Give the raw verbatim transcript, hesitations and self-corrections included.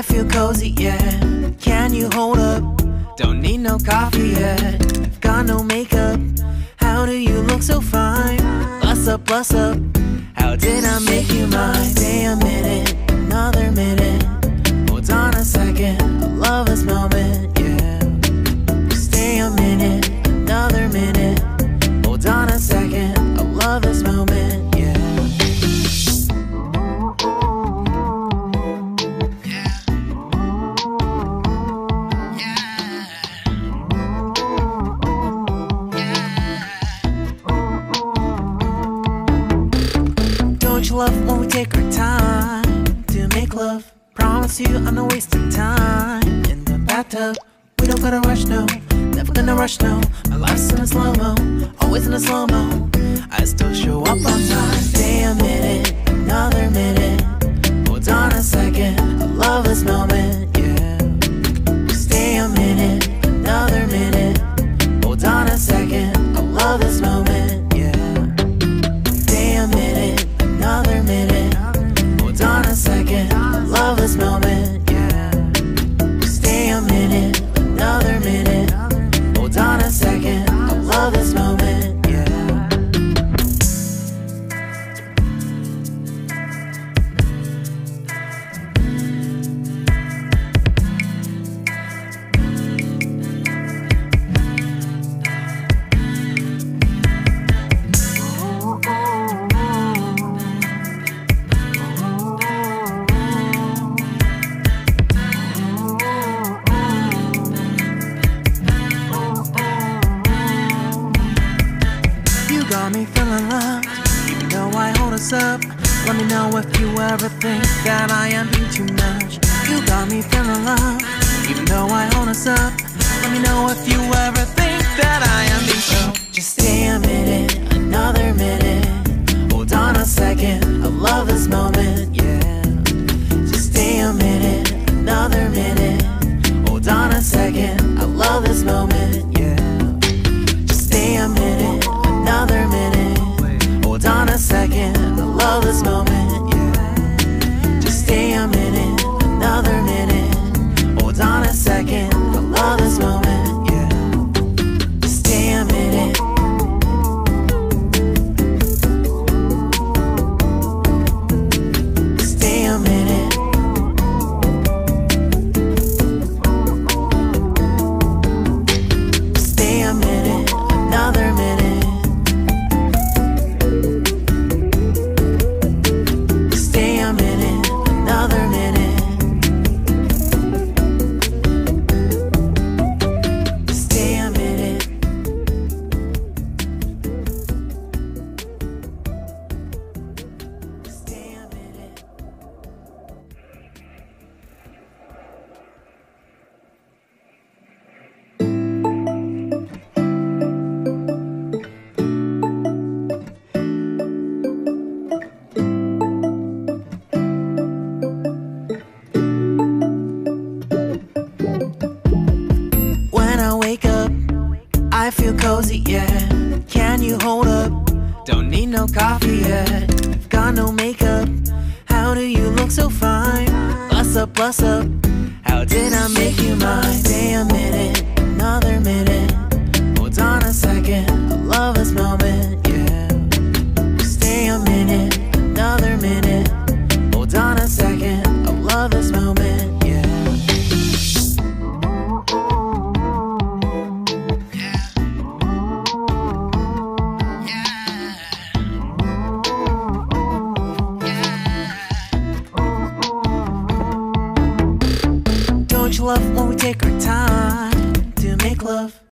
I feel cozy, yeah. Can you hold up? Don't need no coffee yet. I've got no makeup. How do you look so fine? Bust up, bust up. How did I make you mine? Stay a minute, another minute. Hold on a second, I love this moment, yeah. Stay a minute, another minute. Hold on a second, I love this moment. Love when we take our time to make love. Promise you I'm not wasting time in the bathtub. We don't gotta rush, no. Never gonna rush, no. My life's in a slow-mo, always in a slow-mo. I still show up on time. Stay a minute, another minute. Hold on a second, I love this moment, yeah. Stay a minute, another minute. Hold on a second, I love this moment, yeah. Stay a minute, another minute, hold on a second, I love this moment, yeah. Stay a minute, another minute, hold on a second, I love this moment. Up, up, how did I make you mine? Stay a minute,